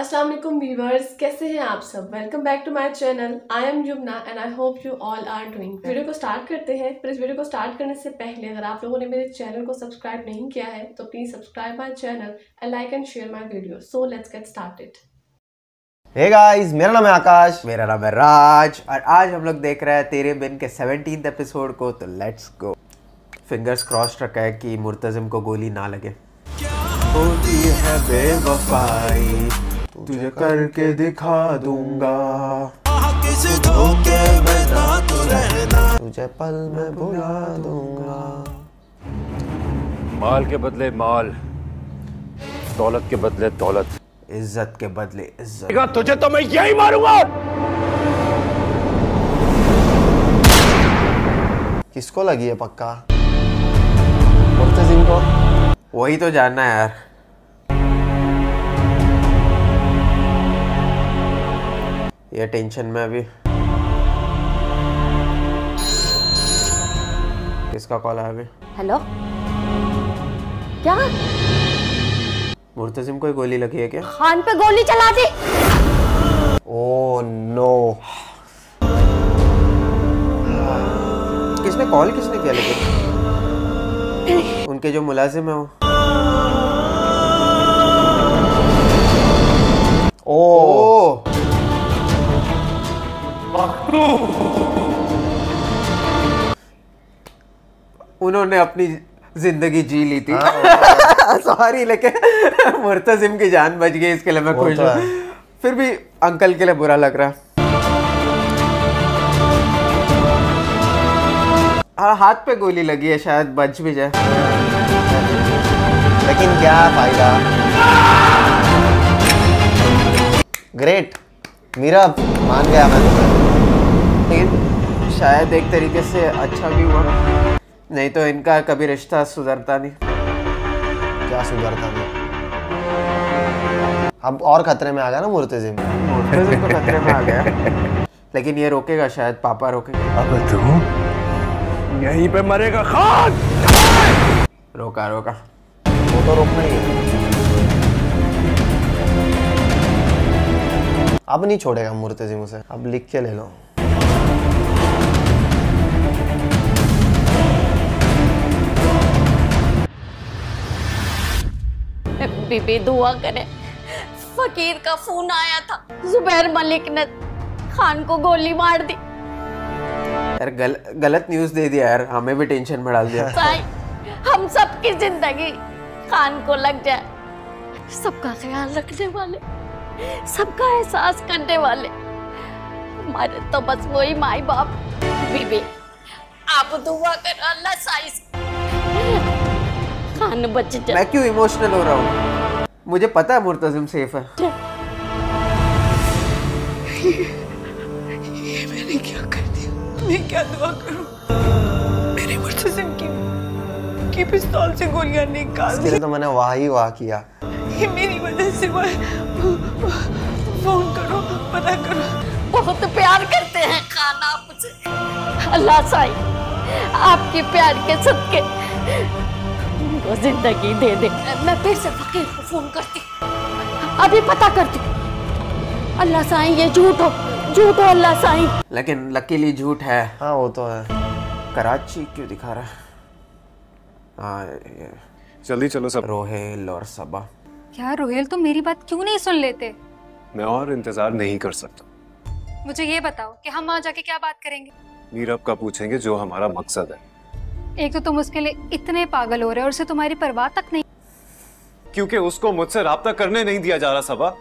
Assalamualaikum viewers, कैसे हैं आप सब। Welcome back to my channel. I am Yumna and I hope you all are doing. Video को start करते हैं, पर इस वीडियो को स्टार्ट करने से पहले अगर आप लोगों ने मेरे चैनल को सब्सक्राइब नहीं किया है तो please subscribe my channel and like and share my video. So let's get started. Hey guys, मेरा नाम है आकाश। मेरा नाम है राज और आज हम लोग देख रहे हैं तेरे बिन के 17th एपिसोड को। तो लेट्स गो। फिंगर्स क्रॉस्ड रखा है कि मुर्तज़िम को गोली ना लगे। तुझे करके दिखा दूंगा, धोखे में ना तू रहना, तुझे पल में भुला दूंगा। माल के बदले माल, दौलत के बदले दौलत, इज्जत के बदले इज्जत। तुझे तो मैं यही मारूंगा। किसको लगी है? पक्का मुर्तज़िम को। वही तो जानना है यार। ये टेंशन में अभी किसका कॉल है अभी? हेलो, क्या मुर्तज़िम को गोली लगी है क्या? खान पे गोली चला दी। ओह नो, किसने कॉल किसने किया? लेकिन उनके जो मुलाजिम है वो। ओह उन्होंने अपनी जिंदगी जी ली थी। सॉरी, लेकिन मुर्तज़िम की जान बच गई, इसके लिए मैं खुश हूँ। फिर भी अंकल के लिए बुरा लग रहा है। हाथ पे गोली लगी है, शायद बच भी जाए, लेकिन क्या फायदा। ग्रेट, मेरा मान गया मैं तो। लेकिन शायद एक तरीके से अच्छा भी हुआ, नहीं तो इनका कभी रिश्ता सुधरता नहीं। क्या सुधरता नहीं? अब और खतरे में आ गया ना मुर्तज़िम। मुर्तज़िम तो खतरे में आ गया, लेकिन ये रोकेगा शायद, पापा रोकेगा। अब तू यहीं पे मरेगा खान। रोका रोका, वो तो रोकना ही है। अब नहीं छोड़ेगा मुर्तज़िम उसे। अब लिख के ले लो। बीबी दुआ करे, फकीर का फोन आया था, जुबैर मलिक ने खान को गोली मार दी। यार गलत न्यूज़ दे दिया यार, हमें भी टेंशन में डाल दिया। हम सब की जिंदगी खान को लग जाए। सबका ख्याल रखने वाले, सबका एहसास करने वाले हमारे तो बस वही माई बाप। बीबी आप दुआ कर, अल्लाह साइज खान बच जाए। मैं क्यों इमोशनल हो रहा हूँ? मुझे पता है मुर्तज़िम सेफ है। ये मैंने क्या कर दिया? मैं क्या दुआ करूं? मेरे मुर्तज़िम की पिस्तौल से गोलियां निकाल दी। तो मैंने वाह ही वाह किया। ये मेरी वजह से हुआ। फोन करो, पता करो। बहुत प्यार करते हैं खान आप मुझे। अल्लाह साईं आपके प्यार के सदके जिंदगी दे दे। मैं फिर से फकीर को फोन करती, अभी पता करती। अल्लाह साईं ये झूठ हो अल्लाह साईं। लेकिन लकीली झूठ है। हाँ वो तो है। कराची क्यों दिखा रहा है? हाँ जल्दी चलो सब। रोहेल और सबा। क्या रोहेल तुम मेरी बात क्यों नहीं सुन लेते? मैं और इंतजार नहीं कर सकता। मुझे ये बताओ कि हम वहाँ जाके क्या बात करेंगे? नीरव का पूछेंगे जो हमारा मकसद है। एक तो तुम उसके लिए इतने पागल हो रहे हो और उसे तुम्हारी परवाह तक नहीं, क्योंकि उसको मुझसे राब्ता करने नहीं दिया जा रहा। सबा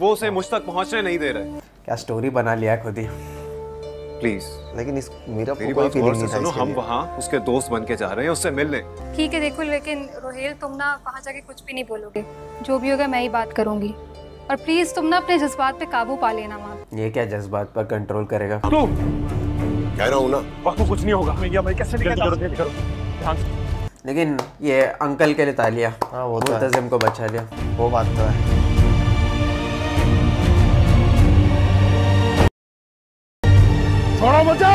वो उसे मुझ तक पहुंचने नहीं दे रहे। क्या स्टोरी बना लिया खुद ही। प्लीज, लेकिन इस मेरा कोई फीलिंग नहीं था। हम वहाँ उसके दोस्त बन के जा रहे हैं उससे मिलने। ठीक है देखो, लेकिन रोहेल तुम ना वहाँ जाके कुछ भी नहीं बोलोगे। जो भी होगा मैं ही बात करूंगी। और प्लीज तुम ना अपने जज्बात पे काबू पा लेना। माँ ये क्या जज्बात पर कंट्रोल करेगा? कह रहा हूँ ना, बाकी कुछ नहीं होगा। भैया भाई कैसे निकल? लेकिन ये अंकल के लिए तालिया। हाँ वो तो मुर्तज़िम को बचा लिया। वो बात तो है। छोड़ो मुझे।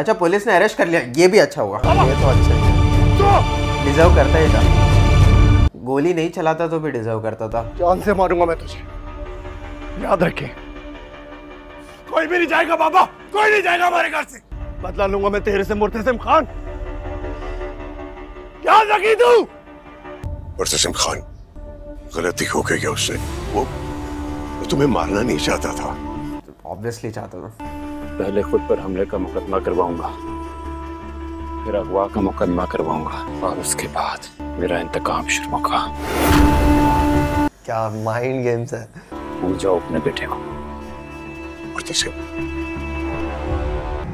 अच्छा पुलिस ने अरेस्ट कर लिया, ये भी अच्छा हुआ। ये तो अच्छा है, डिजर्व करता ही था। गोली नहीं चलाता तो भी डिजर्व करता था। जान से मारूंगा मैं तुझे। याद रखें। कोई भी नहीं जाएगा बाबा, कोई नहीं जाएगा हमारे घर से। बदला लूंगा मैं तेरे से मुर्तसिम खान, याद रखी तू। मुर्तसिम खान, गलती हो गई क्या उससे? वो तुम्हें मारना नहीं चाहता था। ऑब्वियसली चाहता था। पहले खुद पर हमले का मुकदमा करवाऊंगा, फिर अगवा का मुकदमा करवाऊंगा, और उसके बाद मेरा इंतकाम शुरू होगा। क्या माइंड गेम्स है। पूछ जाओ अपने बेटे को।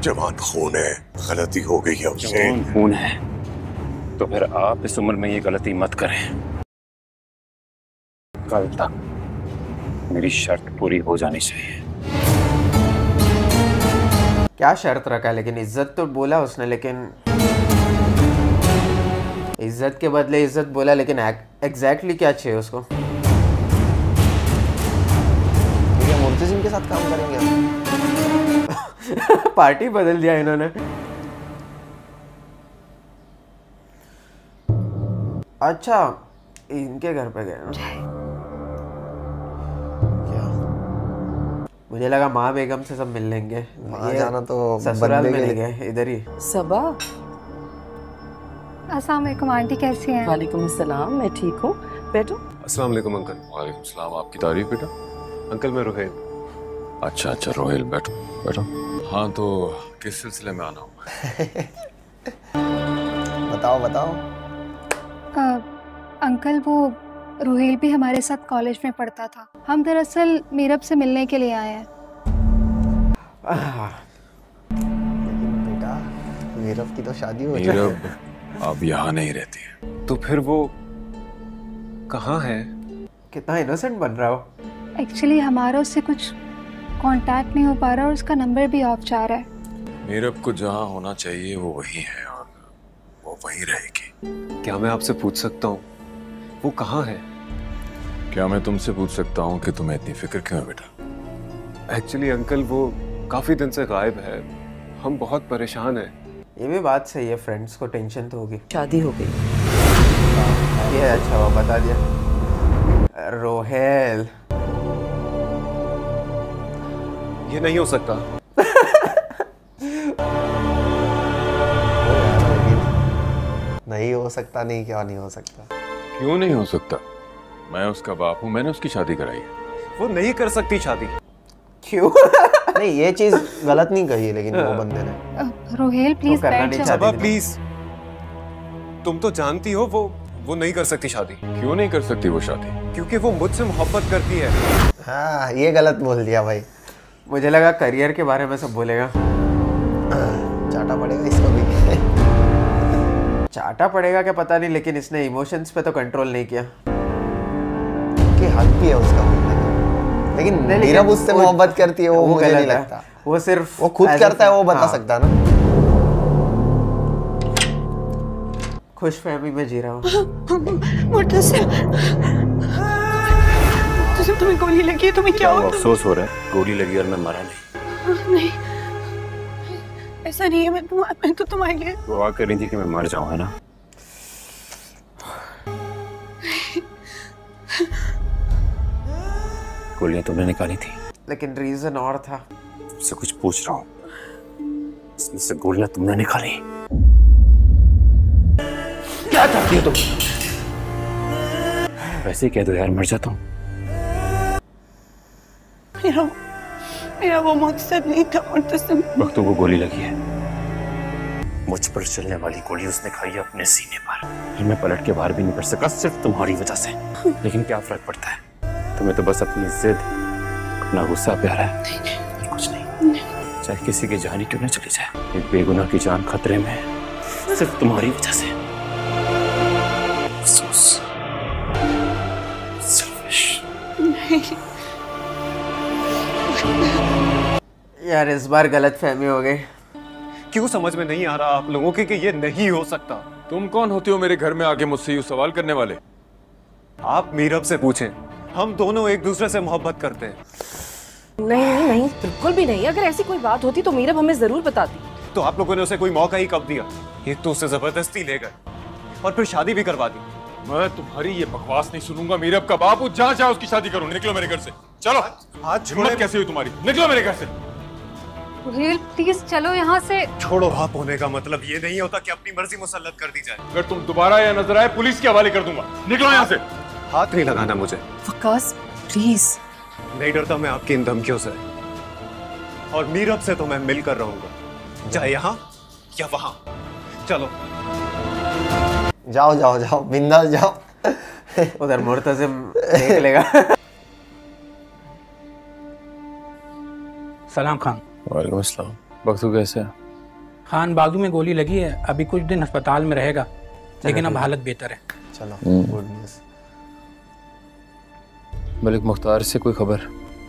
जवान खून है, गलती हो गई है उससे। जवान खून है तो फिर आप इस उम्र में ये गलती मत करें। कल तक मेरी शर्त पूरी हो जानी चाहिए। क्या शर्त रखा है? लेकिन इज्जत तो बोला उसने, लेकिन इज्जत के बदले इज्जत बोला, लेकिन एग्जैक्टली क्या चाहिए उसको? ये मुर्तसिम के साथ काम करेंगे। पार्टी बदल दिया इन्होंने। अच्छा, इनके घर पे गए क्या? मुझे लगा माँ बेगम से सब मिल लेंगे। माँ जाना तो ससुराल मिल गए इधर ही। सबा, अस्सलामुअलैकुम आंटी, कैसी हैं? वालेकुम अस्सलाम, मैं ठीक हूँ। बैठो। अस्सलामुअलैकुम अंकल। वालेकुम सलाम। आपकी तारीफ बेटा। अंकल मैं रोहेल। अच्छा अच्छा रोहेल, बैठो बैठो। हाँ तो किस सिलसिले में आना होगा? बताओ बताओ। अंकल वो रोहेल भी हमारे साथ कॉलेज में पढ़ता था, हम दरअसल मीरब से मिलने के लिए आए हैं। लेकिन बेटा मीरब की तो शादी हो गई। अब यहाँ नहीं रहती है तो फिर वो कहाँ है? कितना इनोसेंट बन रहा हो। एक्चुअली हमारा उससे कुछ कांटेक्ट नहीं हो पा रहा और उसका नंबर भी ऑफ जा रहा है। मीरब को जहाँ होना चाहिए वो वही है और वो वही रहेगी। क्या मैं आपसे पूछ सकता हूँ वो कहाँ है? क्या मैं तुमसे पूछ सकता हूँ कि तुम्हें इतनी फिक्र क्यों है बेटा? एक्चुअली अंकल वो काफ़ी दिन से गायब है, हम बहुत परेशान हैं। ये भी बात सही है, फ्रेंड्स को टेंशन तो होगी। शादी हो गई ये है। अच्छा वो बता दिया रोहेल। ये नहीं हो सकता। नहीं हो सकता। नहीं, क्या नहीं हो सकता? क्यों नहीं हो सकता? मैं उसका बाप हूँ, मैंने उसकी शादी कराई। वो नहीं कर सकती शादी। क्यों? नहीं ये चीज गलत नहीं कही, लेकिन वो बंदे ने। रोहेल प्लीज बैठ जाओ। सबा प्लीज, तुम तो जानती हो वो नहीं कर सकती शादी। क्यों नहीं कर सकती वो शादी? क्योंकि वो मुझसे मोहब्बत करती है। हाँ ये गलत बोल दिया भाई। मुझे लगा करियर के बारे में सब बोलेगा। चाटा पड़ेगा इसको भी। चाटा पड़ेगा क्या पता नहीं, लेकिन इसने इमोशंस पे तो कंट्रोल नहीं किया। कि हक भी है उसका, लेकिन मीरब उससे मोहब्बत करती है वो मुझे नहीं लगता। वो सिर्फ वो खुद करता है, वो बता सकता ना। खुश फैमिली में जी रहा हूँ। मुर्तसिम, मुर्तसिम तुम्हें गोली लगी है, तुम्हें क्या हुआ? अफसोस हो रहा है गोली लगी और मैं मरा नहीं। नहीं ऐसा नहीं है, मैं तो तुम्हारे लिए दुआ कर रही थी कि मैं मर जाऊँ, है ना? गोलियां तुमने निकाली थी, लेकिन रीजन और था। तुमसे कुछ पूछ रहा हूँ, इसमें से गोलियां तुमने निकाली, क्या चाहती हो तुम? वैसे कह दो यार, मर जाता हूँ। मेरा वो मकसद नहीं था मुर्तसिम। वक्त को गोली लगी है, मुझ पर चलने वाली गोली उसने खाई है अपने सीने पर। फिर मैं पलट के बाहर भी नहीं पड़ सका सिर्फ तुम्हारी वजह से। लेकिन क्या फर्क पड़ता है, तुम्हें तो बस अपनी जिद, अपना गुस्सा प्यारा है, कुछ नहीं। चाहे किसी की जान ही क्यों ना चली जाए, एक बेगुनाह की जान खतरे में है सिर्फ तुम्हारी वजह से। अफसोस, सेल्फिश। नहीं यार इस बार गलत फहमी हो गई। क्यों समझ में नहीं आ रहा आप लोगों के कि ये नहीं हो सकता? तुम कौन होती हो मेरे घर में आके मुझसे ये सवाल करने वाले? आप मीरब से पूछें, हम दोनों एक दूसरे से मोहब्बत करते हैं। नहीं नहीं बिल्कुल भी नहीं। अगर ऐसी कोई बात होती तो मीरब हमें जरूर बताती। तो आप लोगों ने उसे कोई मौका ही कब दिया? एक तो उसे जबरदस्ती ले गए और फिर शादी भी करवा दी। मैं तुम्हारी ये बकवास नहीं सुनूंगा। मीरब का बाप, जहाँ चाहे उसकी शादी करो। निकलो मेरे घर से। चलो। हाथ हिम्मत कैसे हुई तुम्हारी, निकलो मेरे घर से। रोहेल प्लीज चलो यहाँ से। छोड़ो, भाप होने का मतलब ये नहीं होता कि अपनी मर्जी मुसल्लत कर दी जाए। अगर तुम दोबारा यहाँ नजर आए पुलिस के हवाले कर दूंगा। निकलो यहाँ से। हाथ नहीं लगाना मुझे। वक्कास प्लीज। नहीं डरता मैं आपकी इन धमकियों से, और मीरब से तो मैं मिलकर रहूंगा, चाहे यहाँ या वहां। चलो जाओ जाओ जाओ, बिंदास जाओ। उधर मुर्तज़िम देख लेगा। सलाम खान। वालेकुम अस्सलाम। बख्तू कैसे है? खान बाजू में गोली लगी है, अभी कुछ दिन अस्पताल में रहेगा, लेकिन अब हालत बेहतर है। चलो गुड न्यूज़। मलिक मुख्तार से कोई खबर?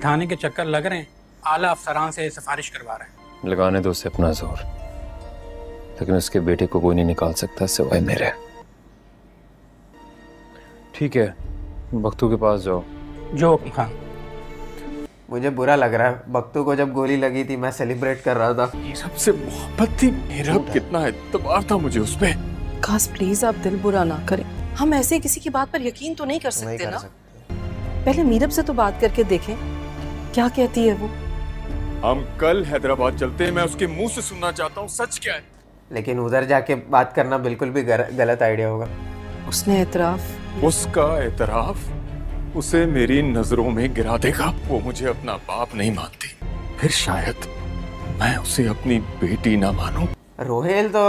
थाने के चक्कर लग रहे हैं, आला अफसरान से सिफारिश करवा रहे हैं। लगाने दो उसे अपना जोर, लेकिन उसके बेटे को कोई नहीं निकाल सकता सिवाय मेरे। ठीक है, बख्तू के पास जाओ। जो खान। मुझे बुरा लग रहा है, बख्तू को जब गोली लगी थी मैं सेलिब्रेट कर रहा था, सबसे मोहब्बत थी, मेरा कितना एतबार था मुझे उस पे। काश प्लीज आप दिल बुरा ना करें, हम ऐसे किसी की बात पर यकीन तो नहीं कर सकते ना। पहले मीरब से तो बात करके देखें क्या कहती है वो। हम कल हैदराबाद चलते हैं, मैं उसके मुंह से सुनना चाहता हूँ सच क्या है। लेकिन उधर जाके बात करना बिल्कुल भी गलत आइडिया होगा। उसने एतराफ, उसका एतराफ उसे मेरी नजरों में गिरा देगा। वो मुझे अपना बाप नहीं मानती, फिर शायद मैं उसे अपनी बेटी ना मानूं। रोहेल तो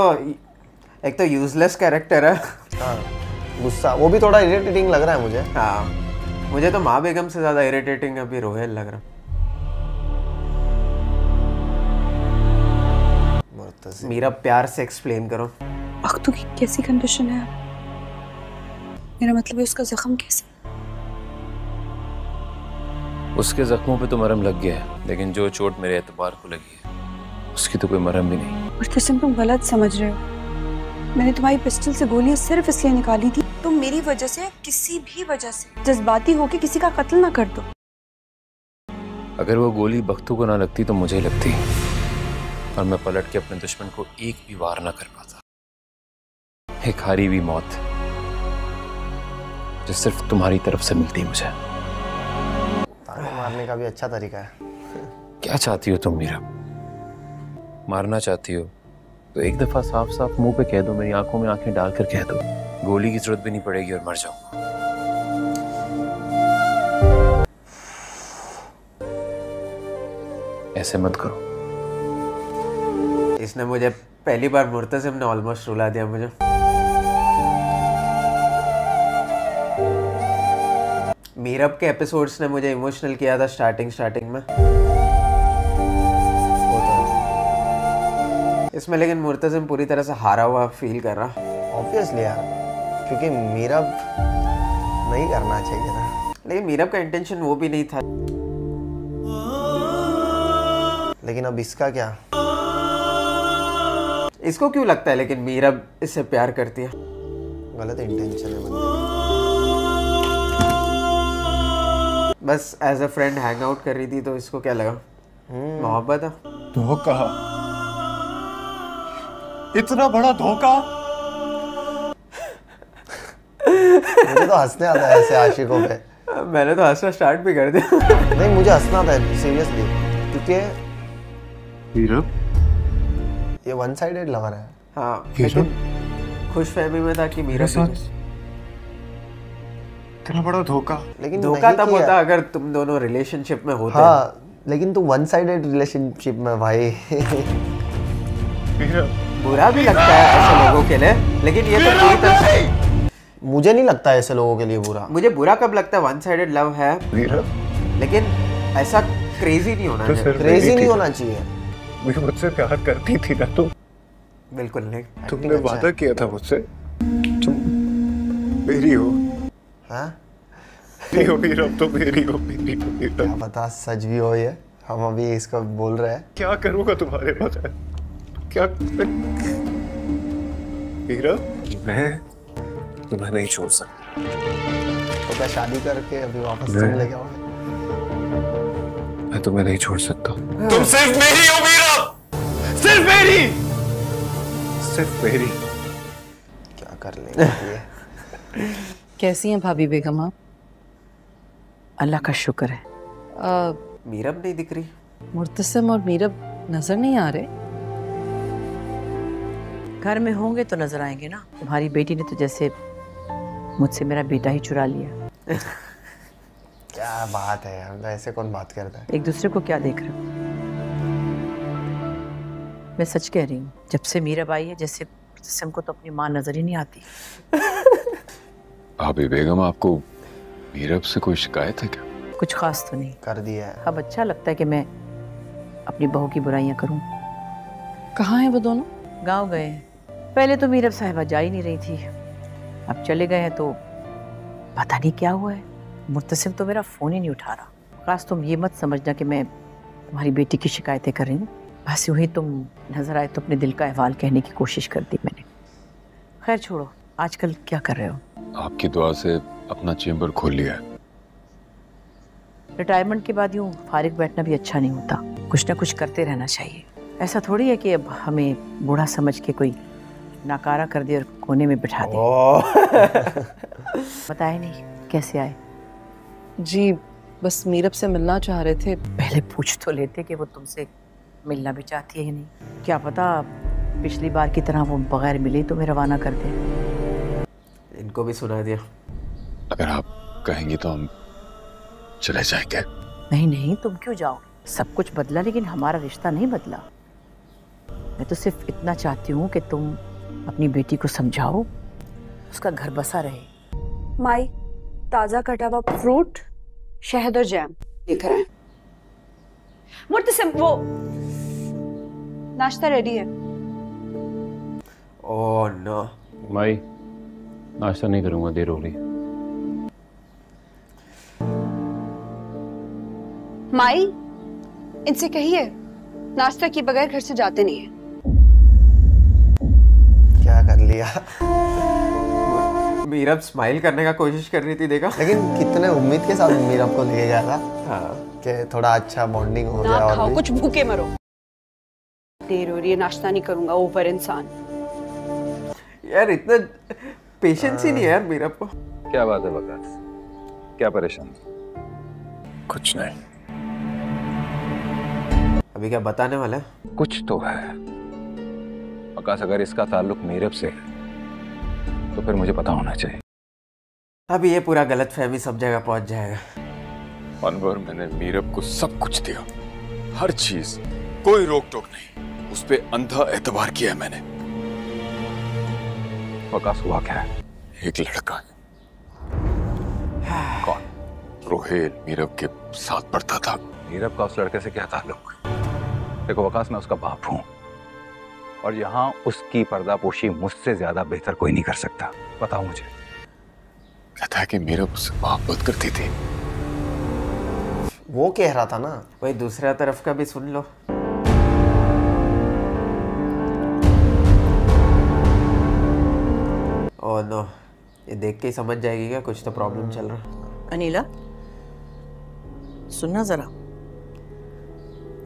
एक तो यूजलेस कैरेक्टर है। हाँ, गुस्सा वो भी थोड़ा इरिटेटिंग लग रहा है मुझे। हाँ, मुझे तो माँ बेगम से ज्यादा इरिटेटिंग अभी रोहेल लग रहा। मेरा प्यार से एक्सप्लेन करो अख्तू की कैसी कंडीशन है, मेरा मतलब है उसका जख्म कैसे। उसके जख्मों पे तो मरहम लग गया है, लेकिन जो चोट मेरे एतबार को लगी है उसकी तो कोई मरहम भी नहीं। मुर्तसिम तुम गलत समझ रहे हो, मैंने तुम्हारी पिस्टल से गोलियां सिर्फ इसलिए निकाली थी तुम तो मेरी वजह से किसी भी वजह से जज्बाती होके किसी का कत्ल ना कर दो। अगर वो गोली बख्तू को ना लगती तो मुझे लगती, और मैं पलट के अपने दुश्मन को एक भी वार ना कर पाता। एक हारी हुई मौत जो सिर्फ तुम्हारी तरफ से मिलती मुझे। मारने का भी अच्छा तरीका है। क्या चाहती हो तुम मीरा? मारना चाहती हो तो एक दफा साफ साफ मुंह पे कह दो, मेरी आंखों में आंखें डालकर कह दो। गोली की जरूरत भी नहीं पड़ेगी और मर जाऊंगा। ऐसे मत करो। इसने मुझे पहली बार मुर्तसिम ने ऑलमोस्ट रुला दिया मुझे। मीरब के एपिसोड्स ने मुझे इमोशनल किया था स्टार्टिंग में इसमें, लेकिन मुर्तसिम पूरी तरह से हारा हुआ फील कर रहा। ऑब्वियसली यार, क्योंकि मीरब नहीं करना चाहिए था, लेकिन मीरब का इंटेंशन वो भी नहीं था। लेकिन अब इसका क्या, इसको क्यों लगता है लेकिन मीरब इससे प्यार करती है? गलत इंटेंशन है बंदे। बस as a friend hang out कर रही थी तो इसको क्या लगा मोहब्बत है। धोखा, इतना बड़ा धोखा। मुझे तो हंसने आता है ऐसे आशिकों पे। मैंने तो हंसना स्टार्ट भी कर दिया। नहीं मुझे हंसना आता है सीरियसली, क्योंकि ये वन साइडेड लग रहा है। हाँ, लेकिन खुशफहमी में था कि मेरा साथ इतना बड़ा धोखा। लेकिन धोखा तब होता अगर तुम दोनों रिलेशनशिप में होते। हाँ, लेकिन तू वन साइडेड रिलेशनशिप में भाई। बुरा भी लगता है ऐसे लोगों के लिए, लेकिन ये तो पूरी तरह मुझे नहीं लगता है ऐसे लोगों के लिए बुरा। मुझे बुरा कब लगता है, वन साइडेड लव है, लेकिन ऐसा क्रेजी नहीं होना चाहिए। क्रेजी नहीं होना चाहिए। मुझसे प्यार करती थी ना तुम? बिल्कुल नहीं। तुमने वादा किया था मुझसे, तुम मेरी हो। हाँ? मेरी हो। क्या पता सच भी हो ये, हम अभी इसको बोल रहे हैं। क्या करूँगा तुम्हारे पास है? क्या मेरा? मैं तुम्हें नहीं छोड़ सकता। तो क्या शादी करके अभी वापस तुम लेके आओगे? मैं तुम्हें नहीं छोड़ सकता। तुम सिर्फ मेरी हो मेरा, सिर्फ मेरी, सिर्फ मेरी। क्या कर लेंगे। कैसी हैं भाभी बेगम आप? अल्लाह का शुक्र है। मीरब नहीं दिख रही। मुर्तसिम और मीरब नजर नहीं आ रहे। घर में होंगे तो नजर आएंगे ना। तुम्हारी बेटी ने तो जैसे मुझसे मेरा बेटा ही चुरा लिया। क्या बात है यार, ऐसे कौन बात करता है। एक दूसरे को क्या देख रहे हो? मैं सच कह रही हूँ, जब से मीरब आई है जैसे मुर्तसिम को तो अपनी माँ नजर ही नहीं आती। भाभी बेगम, आपको मीरब से कोई शिकायत है क्या? कुछ खास तो नहीं कर दिया है। अब अच्छा लगता है कि मैं अपनी बहू की बुराइयां करूं। कहाँ हैं वो दोनों? गांव गए। पहले तो मीरब साहिबा जा ही नहीं रही थी, अब चले गए हैं तो पता नहीं क्या हुआ है। मुर्तसिम तो मेरा फ़ोन ही नहीं उठा रहा। खास तुम ये मत समझना कि मैं तुम्हारी बेटी की शिकायतें कर रही हूँ, बस यूँ ही तुम नजर आए तो अपने दिल का अहवाल कहने की कोशिश कर दी मैंने। खैर छोड़ो, आजकल क्या कर रहे हो? आपकी दुआ से अपना चैम्बर खोल लिया है। रिटायरमेंट के बाद यूँ फारिग बैठना भी अच्छा नहीं होता, कुछ ना कुछ करते रहना चाहिए। ऐसा थोड़ी है कि अब हमें बूढ़ा समझ के कोई नाकारा कर दे और कोने में बिठा दे। बताए नहीं कैसे आए? जी बस मीरब से मिलना चाह रहे थे। पहले पूछ तो लेते कि वो तुमसे मिलना भी चाहती है या नहीं। क्या पता पिछली बार की तरह वो बगैर मिले तो तुम्हें रवाना कर दे। इनको भी सुना दिया। अगर आप कहेंगी तो हम चले जाएंगे। नहीं नहीं, तुम क्यों जाओगे? सब कुछ बदला लेकिन हमारा रिश्ता नहीं बदला। मैं तो सिर्फ इतना चाहती हूँ कि तुम अपनी बेटी को समझाओ, उसका घर बसा रहे। माई, ताज़ा कटा हुआ फ्रूट, शहद और जैम लेकर आए। मुर्तसिम, वो नाश्ता रेडी है। ओह नो माई, नाश्ता नहीं करूँगा, देर हो रही है। माई, इनसे कहिए नाश्ता किए बगैर घर से जाते नहीं है। क्या कर लिया? मीरब स्माइल करने का कोशिश कर रही थी, देखा? लेकिन कितने उम्मीद के साथ मीरब को ले गया था। हाँ, कि थोड़ा अच्छा बॉन्डिंग हो जाए। और कुछ भूखे मरो। देर हो रही है, नाश्ता नहीं करूंगा। ओवर इंसान यार, इतना पेशेंस ही नहीं है यार मीरब को। क्या बात है वक्कास, क्या परेशान? कुछ नहीं। अभी क्या बताने वाला है? कुछ तो है वक्कास, अगर इसका ताल्लुक मीरब से है तो फिर मुझे पता होना चाहिए। अब ये पूरा गलतफहमी सब जगह पहुंच जाएगा। अनवर, मैंने मीरब को सब कुछ दिया, हर चीज, कोई रोक टोक नहीं। उस पे अंधा एतबार किया है मैंने। वक्कास, हुआ क्या है? एक लड़का है। कौन? रोहेल, मीरब के साथ पढ़ता था। मीरब का उस लड़के से क्या ताल्लुक? देखो वक्कास, मैं उसका बाप हूँ और यहाँ उसकी पर्दापोशी मुझसे ज्यादा बेहतर कोई नहीं कर सकता। बताओ मुझे। कहता है कि मीरब उससे मोहब्बत करती थी। वो कह रहा था ना। वही दूसरा तरफ का भी सुन लो। ओह नो, ये देख के ही समझ जाएगी क्या कुछ तो प्रॉब्लम चल रहा। अनीला, सुनना जरा,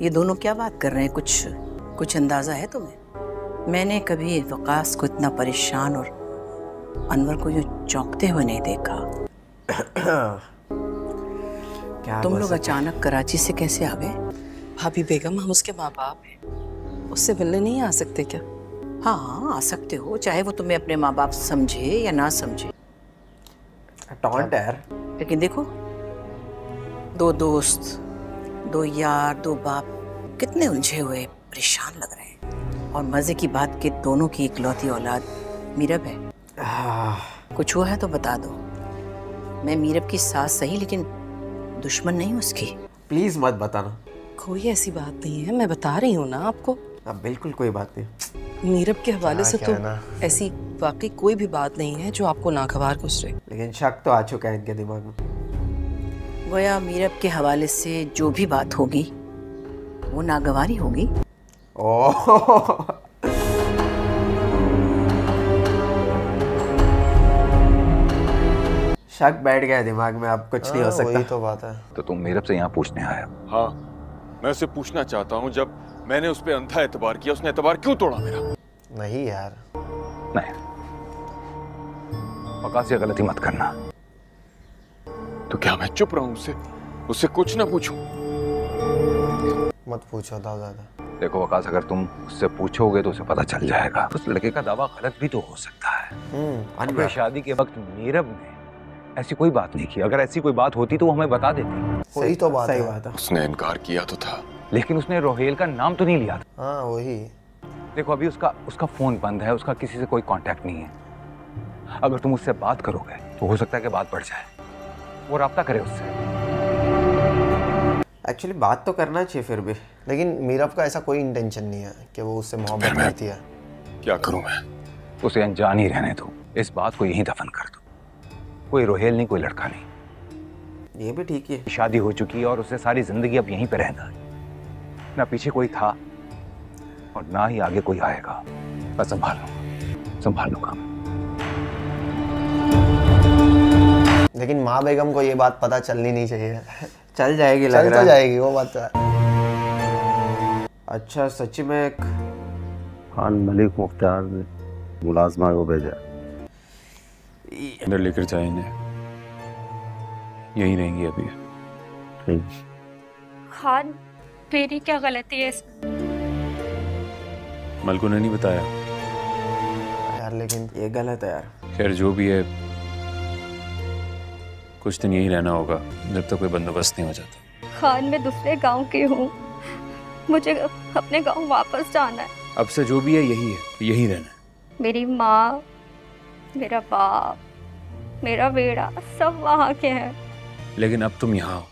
ये दोनों क्या बात कर रहे हैं? कुछ अंदाजा है तुम्हें? मैंने कभी वक्कास को इतना परेशान और अनवर को यूँ चौंकते हुए नहीं देखा। क्या तुम लोग अचानक कराची से कैसे आ गए? भाभी बेगम, हम उसके माँ बाप हैं, उससे मिलने नहीं आ सकते क्या? हाँ हाँ, आ सकते हो, चाहे वो तुम्हें अपने माँ बाप समझे या ना समझे। टॉन्ट यार। लेकिन देखो, दो दोस्त, दो यार, दो बाप, कितने उलझे हुए परेशान लग रहे हैं। और मजे की बात कि दोनों की इकलौती औलाद मीरब है। कुछ हुआ है तो बता दो। मैं मीरब की सास सही लेकिन दुश्मन नहीं उसकी। प्लीज मत बताना। कोई ऐसी बात नहीं है, मैं बता रही हूँ ना आपको। अब बिल्कुल कोई बात नहीं। मीरब के हवाले से तो ऐसी वाकई कोई भी बात नहीं है जो आपको नागवार गुजरे। लेकिन शक तो आ चुका है इनके दिमाग में। गोया मीरब के हवाले से जो भी बात होगी वो नागवार ही होगी। शक बैठ गया दिमाग में, अब कुछ नहीं हो सकता। वही तो बात है। तो तुम मीरब से यहाँ पूछने आया? हाँ, मैं उसे पूछना चाहता हूँ, जब मैंने उस पर अंधा एतबार किया उसने एतबार क्यों तोड़ा मेरा? नहीं यार, नहीं वक्कास, ये गलती मत करना। तो क्या मैं चुप रहूँ? उससे उससे कुछ ना पूछो। मत पूछो दादा। देखो वकास, अगर तुम उससे पूछोगे तो उसे पता चल जाएगा। उस लड़के का दावा गलत भी तो हो सकता है। अनवर शादी के वक्त नीरव ने ऐसी कोई बात नहीं की, अगर ऐसी कोई बात होती तो वो हमें बता देती। सही तो बात है, उसने इनकार किया तो था, लेकिन उसने रोहेल का नाम तो नहीं लिया था। हाँ वही। देखो अभी उसका फोन बंद है, उसका किसी से कोई कांटेक्ट नहीं है। अगर तुम उससे बात करोगे तो हो सकता है कि बात बढ़ जाए, वो राब्ता करे उससे। एक्चुअली बात तो करना चाहिए फिर भी, लेकिन मीरब का ऐसा कोई इंटेंशन नहीं है कि वो उससे मोहब्बत करती है। क्या करूं मैं? उसे अनजान ही रहने दो, इस बात को यहीं दफन कर दो। कोई रोहेल नहीं, कोई लड़का नहीं। ये भी ठीक है, शादी हो चुकी है और उसे सारी जिंदगी अब यहीं पर रहना है। ना पीछे कोई था और ना ही आगे कोई आएगा। बस संभाल लो काम। लेकिन माँ बेगम को ये बात पता चलनी नहीं चाहिए। चल जाएगी, लग रहा है। जाएगी वो बात। अच्छा सच्ची में एक खान मलिक मुख्तार ने मुलाजमा को भेजा, अंदर लेकर जाएंगे, यही रहेंगे अभी। ठीक। खान मेरी क्या गलती है इसमें? मलकू ने नहीं बताया यार, लेकिन ये गलत है यार। खैर जो भी है, कुछ दिन यही रहना होगा जब तक तो कोई बंदोबस्त नहीं हो जाता। खान मैं दूसरे गांव की हूँ, मुझे अपने गांव वापस जाना है। अब से जो भी है यही है, यही रहना है। मेरी माँ, मेरा बाप, मेरा बेड़ा सब वहाँ के हैं। लेकिन अब तुम यहाँ हो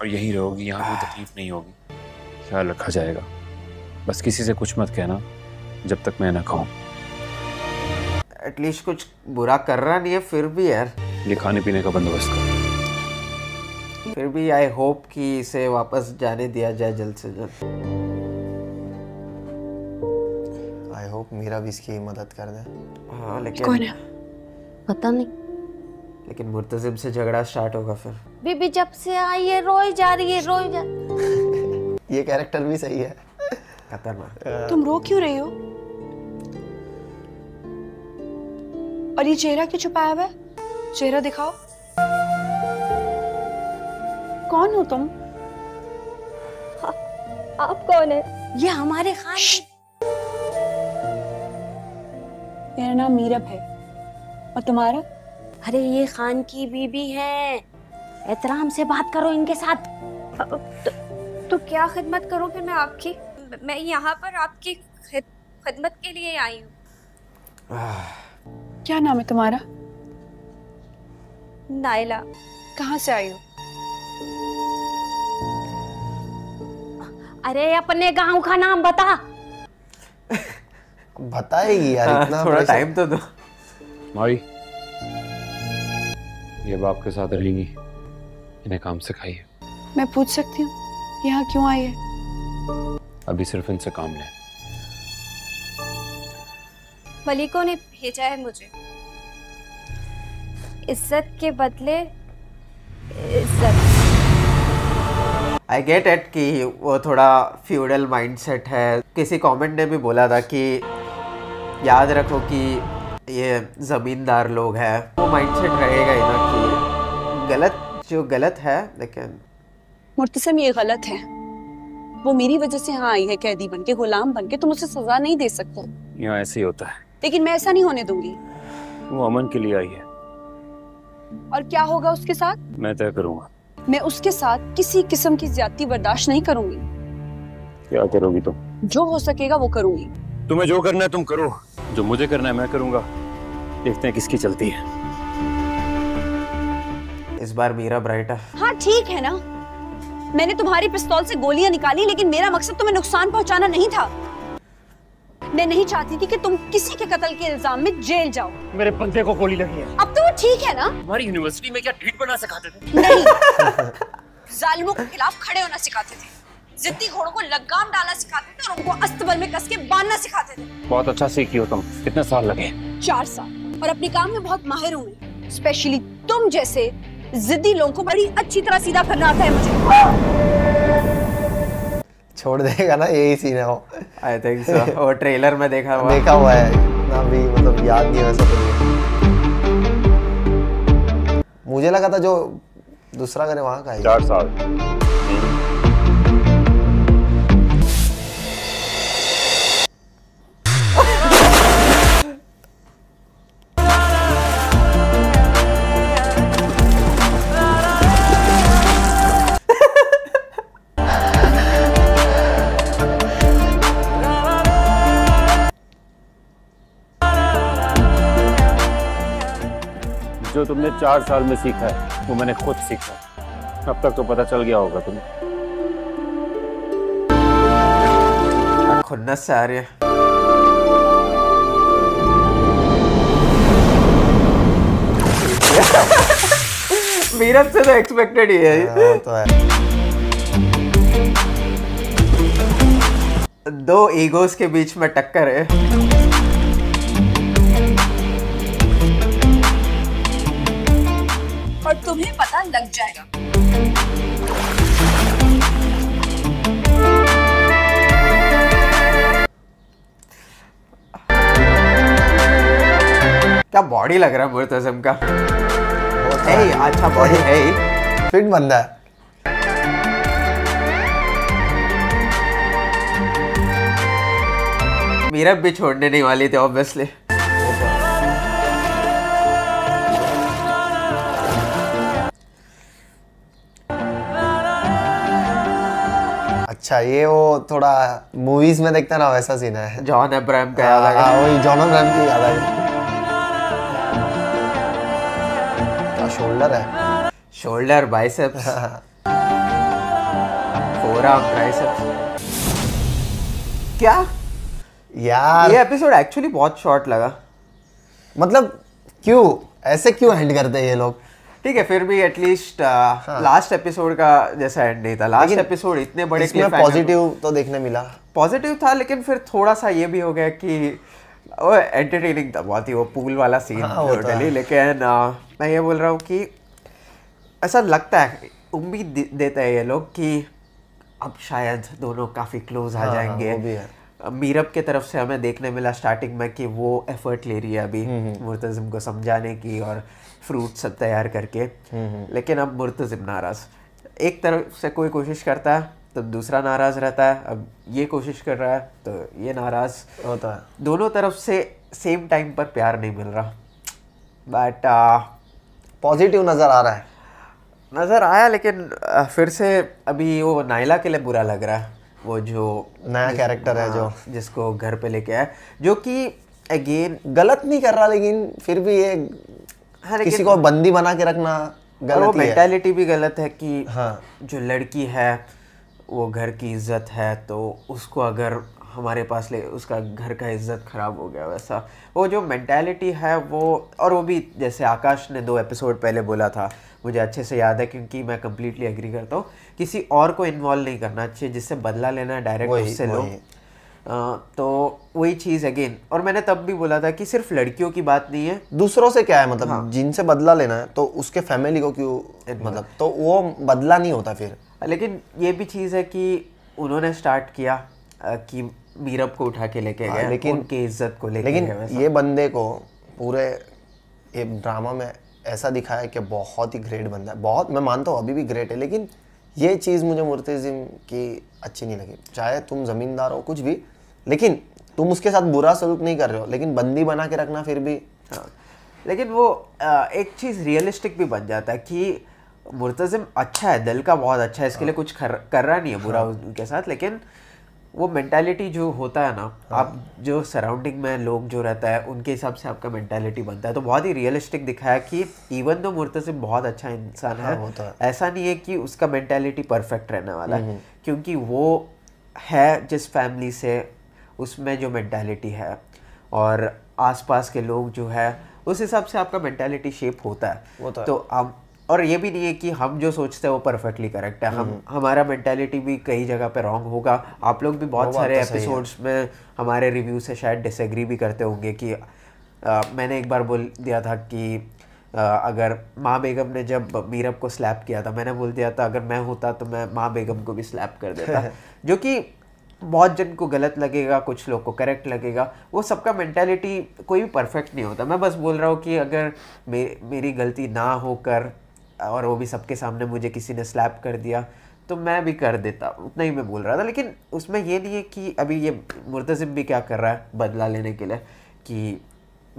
और यही रहोगी, यहाँ कोई तकलीफ नहीं होगी, ख्याल रखा जाएगा। बस किसी से कुछ मत कहना जब तक मैं ना कहूँ। एटलीस्ट कुछ बुरा कर रहा नहीं है फिर भी यार। ये खाने पीने का बंदोबस्त कर। फिर भी आई होप कि इसे वापस जाने दिया जाए जल्द से जल्द। आई होप मीरा भी इसकी मदद कर दे। हाँ लेकिन कौन है पता नहीं, लेकिन मुर्तजिम से झगड़ा स्टार्ट होगा फिर। बीबी जब से आई है रोई जा रही है, रोई जा। ये कैरेक्टर भी सही है, खतरनाक। तुम रो क्यों रही हो? और ये चेहरा क्यों छुपाया हुआ है? चेहरा दिखाओ। कौन हो तुम? आप कौन है? ये हमारे खान। मेरा नाम मीरब है और तुम्हारा? अरे ये खान की बीबी है, एहतराम से बात करो इनके साथ। तो क्या खिदमत करूं फिर मैं आपकी? मैं यहाँ पर आपकी खिदमत के लिए आई हूँ। क्या नाम है तुम्हारा? नायला। कहाँ से आई हो? अरे अपने गांव का नाम बता। बताएगी यार, इतना थोड़ा टाइम तो दो। मारी ये बाप के साथ रहेंगी, इन्हें काम सिखाइए। मैं पूछ सकती हूँ यहाँ क्यों आई है? अभी सिर्फ इनसे काम लें। मलिकों ने भेजा है मुझे, इज्जत के बदले इज्जत। आई गेट इट कि वो थोड़ा फ्यूडल माइंडसेट है। किसी कमेंट ने भी बोला था कि याद रखो कि ये जमींदार लोग हैं, वो माइंडसेट रहेगा ही ना कि गलत जो गलत है। लेकिन मुर्तसिम ये गलत है, वो मेरी वजह से यहाँ आई है कैदी बनके, गुलाम बनके। तुम उसे सजा नहीं दे सकते। यहाँ ऐसे ही होता है, लेकिन मैं ऐसा नहीं होने दूंगी। वो अमन के लिए आई है, और क्या होगा उसके साथ मैं तय करूँगा। मैं उसके साथ किसी किस्म की ज्यादती बर्दाश्त नहीं करूंगी। क्या करोगी तुम? जो हो सकेगा वो करूंगी। तुम्हें जो करना है तुम करो, जो मुझे करना है मैं करूंगा। देखते हैं किसकी चलती है इस बार। मेरा ब्राइट है। हाँ ठीक है ना, मैंने तुम्हारी पिस्तौल से गोलियां निकाली, लेकिन मेरा मकसद तुम्हें नुकसान पहुंचाना नहीं था। मैं नहीं चाहती थी कि तुम किसी के कत्ल के इल्जाम में जेल जाओ। मेरे बंदे को गोली लगी है। अब तो वो ठीक है ना। हमारी यूनिवर्सिटी में क्या ढीठ बना सिखाते थे? नहीं, जालिमों के खिलाफ खड़े होना सिखाते थे, जिद्दी घोड़ों को लगाम डालना सिखाते थे और उनको अस्तबल में कस के बांधना सिखाते थे। बहुत अच्छा सीखी हो तुम। कितने साल लगे? 4 साल। और अपने काम में बहुत माहिर हूँ। स्पेशली तुम जैसे जिद्दी लोगों को बड़ी अच्छी तरह सीधा करना आता है मुझे। छोड़ देगा ना, यही सीन है वो। I think so. और ट्रेलर में देखा हुआ है ना भी, मतलब याद नहीं है। मुझे लगा था जो दूसरा घर वहाँ का है 4 साल। जो तुमने 4 साल में सीखा है वो मैंने खुद सीखा है। अब तक तो पता चल गया होगा तुम्हें। खुद से आ रही है। मीरत से तो एक्सपेक्टेड ही है। तो है। 2 ईगोस के बीच में टक्कर है। और तुम्हें पता लग जाएगा। क्या बॉडी लग रहा है मुर्तसिम का। है अच्छा बॉडी है, फिट बंदा है। मीरा भी छोड़ने नहीं वाली थी ऑब्वियसली। अच्छा ये वो थोड़ा मूवीज में देखता ना वैसा सीन है। जॉन अब्राहम का याद आया। वही जॉन अब्राहम की याद आई। क्या शोल्डर है। Shoulder biceps forearm triceps. क्या यार ये एपिसोड एक्चुअली बहुत शॉर्ट लगा। मतलब क्यों ऐसे क्यों एंड करते हैं ये लोग। ठीक है फिर भी एटलीस्ट लास्ट एपिसोड का जैसा एंड नहीं था। लास्ट एपिसोड इतने बड़े पॉजिटिव तो देखने मिला। पॉजिटिव था लेकिन फिर थोड़ा सा ये भी हो गया कि एंटरटेनिंग था बहुत ही वो पूल वाला सीन। हाँ, टोटली। लेकिन मैं ये बोल रहा हूँ कि ऐसा लगता है उम्मीद देता है ये लोग कि अब शायद दोनों काफ़ी क्लोज आ जाएंगे। मीरब के तरफ से हमें देखने मिला स्टार्टिंग में कि वो एफर्ट ले रही है अभी मुर्तसिम को समझाने की और फ्रूट सब तैयार करके। लेकिन अब मुर्तसिम नाराज़। एक तरफ से कोई कोशिश करता है तो दूसरा नाराज़ रहता है। अब ये कोशिश कर रहा है तो ये नाराज़ होता है। दोनों तरफ से सेम टाइम पर प्यार नहीं मिल रहा। बट पॉजिटिव नज़र आ रहा है। नज़र आया लेकिन फिर से अभी वो नायला के लिए बुरा लग रहा है। वो जो नया कैरेक्टर है जो जिसको घर पे लेके आया जो कि अगेन गलत नहीं कर रहा लेकिन फिर भी ये लेकिन किसी को बंदी बना के रखना गलत वो है। मेंटालिटी भी गलत है कि हाँ। जो लड़की है वो घर की इज्जत है तो उसको अगर हमारे पास ले उसका घर का इज्जत खराब हो गया वैसा वो जो मेंटालिटी है वो। और वो भी जैसे आकाश ने 2 एपिसोड पहले बोला था मुझे अच्छे से याद है क्योंकि मैं कम्प्लीटली एग्री करता हूँ किसी और को इन्वॉल्व नहीं करना चाहिए जिससे बदला लेना डायरेक्ट उससे लो। तो वही चीज़ अगेन। और मैंने तब भी बोला था कि सिर्फ लड़कियों की बात नहीं है दूसरों से क्या है मतलब। हाँ। जिनसे बदला लेना है तो उसके फैमिली को क्यों मतलब तो वो बदला नहीं होता फिर। लेकिन ये भी चीज़ है कि उन्होंने स्टार्ट किया कि मीरब को उठा के लेके गए लेकिन उनकी इज्जत को लेके। लेकिन ये बंदे को पूरे ये ड्रामा में ऐसा दिखाया कि बहुत ही ग्रेट बंदा है। बहुत मैं मानता हूँ अभी भी ग्रेट है लेकिन ये चीज़ मुझे मुर्तसिम की अच्छी नहीं लगी। चाहे तुम ज़मींदार हो कुछ भी लेकिन तुम उसके साथ बुरा सलूक नहीं कर रहे हो लेकिन बंदी बना के रखना फिर भी। हाँ। लेकिन वो एक चीज़ रियलिस्टिक भी बन जाता है कि मुर्तसिम अच्छा है दिल का बहुत अच्छा है इसके। हाँ। लिए कुछ कर रहा नहीं है बुरा। हाँ। उनके साथ लेकिन वो मेंटालिटी जो होता है ना। हाँ। आप जो सराउंडिंग में लोग जो रहता है उनके हिसाब से आपका मेंटालिटी बनता है। तो बहुत ही रियलिस्टिक दिखाया कि इवन तो मुर्तसिम बहुत अच्छा इंसान है। हाँ, ऐसा नहीं है कि उसका मेंटालिटी परफेक्ट रहने वाला है क्योंकि वो है जिस फैमिली से उसमें जो मेंटालिटी है और आसपास के लोग जो है उस हिसाब से आपका मेंटालिटी शेप होता है। वो तो हम और ये भी नहीं है कि हम जो सोचते हैं वो परफेक्टली करेक्ट है। हम हमारा मेंटालिटी भी कई जगह पे रॉन्ग होगा। आप लोग भी बहुत सारे एपिसोड्स में हमारे रिव्यू से शायद डिसएग्री भी करते होंगे कि मैंने एक बार बोल दिया था कि अगर माँ बेगम ने जब मीरब को स्लैप किया था मैंने बोल दिया था अगर मैं होता तो मैं माँ बेगम को भी स्लैप कर देता जो कि बहुत जन को गलत लगेगा कुछ लोग को करेक्ट लगेगा। वो सबका मेंटालिटी कोई भी परफेक्ट नहीं होता। मैं बस बोल रहा हूँ कि अगर मेरी गलती ना होकर और वो भी सबके सामने मुझे किसी ने स्लैप कर दिया तो मैं भी कर देता, उतना ही मैं बोल रहा था। लेकिन उसमें ये नहीं है कि अभी ये मुर्तज़िम भी क्या कर रहा है बदला लेने के लिए कि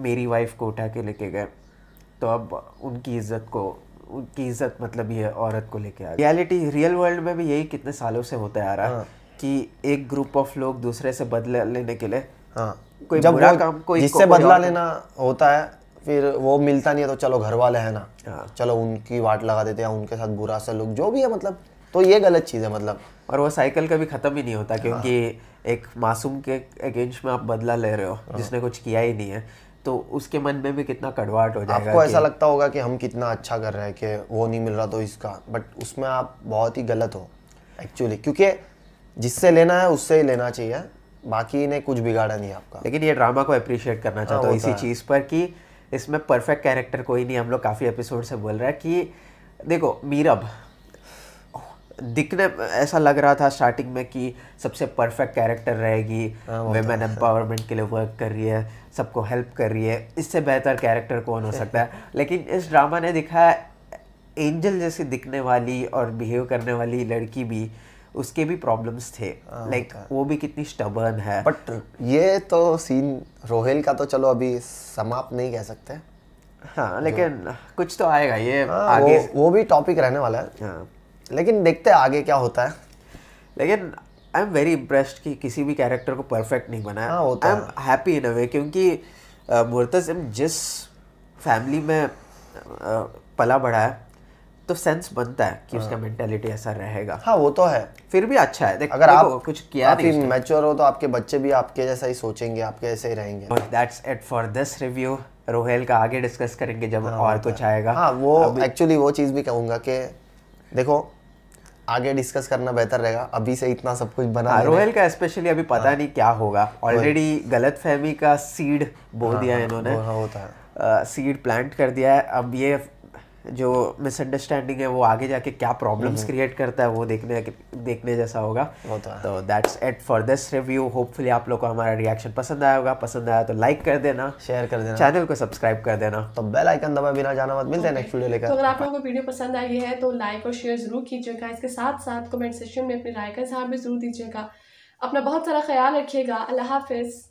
मेरी वाइफ को उठा के लेके गए, तो अब उनकी इज़्ज़त मतलब ये औरत को लेके आ गई। रियलिटी रियल वर्ल्ड में भी यही कितने सालों से होता आ रहा है कि एक ग्रुप ऑफ लोग दूसरे से बदला लेने के लिए कोई बुरा काम, कोई जिससे बदला लेना होता है फिर वो मिलता नहीं है तो चलो घर वाले हैं ना, चलो उनकी वाट लगा देते हैं, उनके साथ बुरा सा लोग जो भी है मतलब, तो ये गलत चीज़ है मतलब। और वो साइकिल कभी ख़त्म ही नहीं होता क्योंकि एक मासूम के अगेंस्ट में आप बदला ले रहे हो जिसने कुछ किया ही नहीं है, तो उसके मन में भी कितना कड़वाहट हो जाएगा। आपको ऐसा लगता होगा कि हम कितना अच्छा कर रहे हैं कि वो नहीं मिल रहा तो इसका, बट उसमें आप बहुत ही गलत हो एक्चुअली, क्योंकि जिससे लेना है उससे ही लेना चाहिए, बाकी ने कुछ बिगाड़ा नहीं आपका। लेकिन ये ड्रामा को अप्रिशिएट करना चाहता हूँ इसी चीज़ पर कि इसमें परफेक्ट कैरेक्टर कोई नहीं, हम लोग काफ़ी एपिसोड से बोल रहे हैं कि देखो मीरब दिखने ऐसा लग रहा था स्टार्टिंग में कि सबसे परफेक्ट कैरेक्टर रहेगी, वेमेन एम्पावरमेंट के लिए वर्क कर रही है, सबको हेल्प कर रही है, इससे बेहतर कैरेक्टर कौन हो सकता है। लेकिन इस ड्रामा ने दिखाया एंजल जैसी दिखने वाली और बिहेव करने वाली लड़की भी, उसके भी प्रॉब्लम्स थे, लाइक वो भी कितनी स्टबर्न है। बट ये तो सीन रोहेल का तो चलो अभी समाप्त नहीं कह सकते, हाँ लेकिन कुछ तो आएगा ये आगे, वो भी टॉपिक रहने वाला है, लेकिन देखते हैं आगे क्या होता है। लेकिन आई एम वेरी इम्प्रेस्ड कि किसी भी कैरेक्टर को परफेक्ट नहीं बनाया, आई एम हैप्पी इन अ वे, क्योंकि मुर्तज़िम जिस फैमिली में पला बढ़ा है तो सेंस बनता है कि उसका मेंटालिटी ऐसा रहेगा। हाँ वो तो है, फिर भी अच्छा है देख, अगर आप कुछ किया नहीं मैच्योर हो तो आपके बच्चे भी आपके जैसा ही सोचेंगे, आपके जैसे ही रहेंगे। That's it for this review, Rohel का आगे डिस्कस करेंगे जब और कुछ आएगा। हाँ वो एक्चुअली वो चीज़ भी कहूँगा कि देखो आगे डिस्कस करना बेहतर रहेगा, अभी से इतना सब कुछ बना। रोहेल का स्पेशली अभी पता नहीं क्या होगा, ऑलरेडी गलतफहमी का सीड बो दिया इन्होंने, होता है सीड प्लांट कर दिया है। अब ये जो मिसअंडरस्टैंडिंग है वो आगे जाके क्या प्रॉब्लम्स क्रिएट करता है वो देखने जैसा होगा। तो that's it for this review, hopefully आप लोग को हमारा रिएक्शन पसंद आया होगा, पसंद आया तो लाइक कर देना, शेयर कर देना, चैनल को सब्सक्राइब कर देना, तो बेल आइकन दबाए बिना जाना मत। मिलते हैं नेक्स्ट वीडियो लेकर। तो अगर आप लोगों को वीडियो पसंद आई है तो लाइक और शेयर जरूर कीजिएगा, इसके साथ साथ कमेंट सेक्शन में अपनी राय का इजहार भी जरूर दीजिएगा। अपना बहुत सारा ख्याल रखिएगा, अल्लाह हाफिज़।